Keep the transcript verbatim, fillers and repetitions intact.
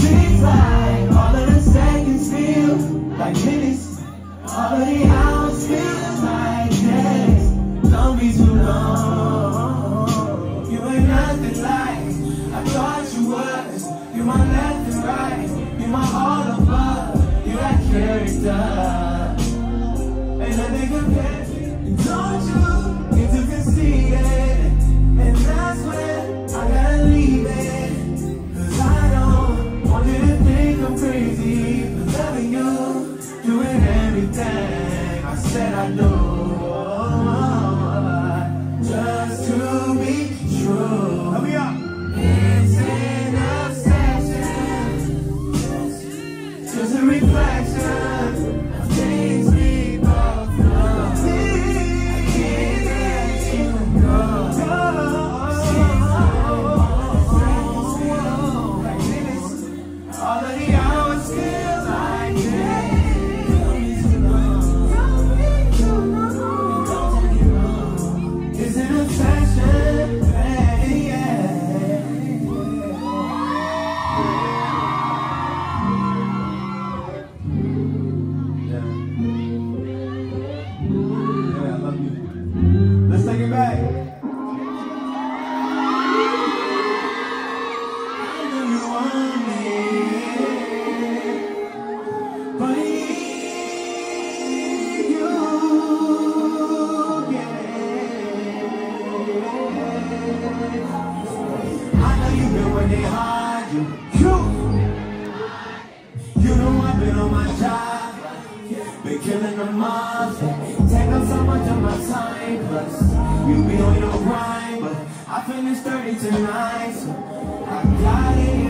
Streets light, all of the seconds feel like minutes. All of the hours feel like days. Don't be too long. You ain't nothing like I thought you was. You're my left and right, you're my all above. You're that character, ain't nothing compared to you. And don't you get to concede it? And that's when I gotta leave it. Crazy for loving you, doing everything I said I do, oh, just to be true. Help me up. It's an obsession, just a reflection of things we both know. I can't let you go. Since all of the I finished thirty tonight, so I got it.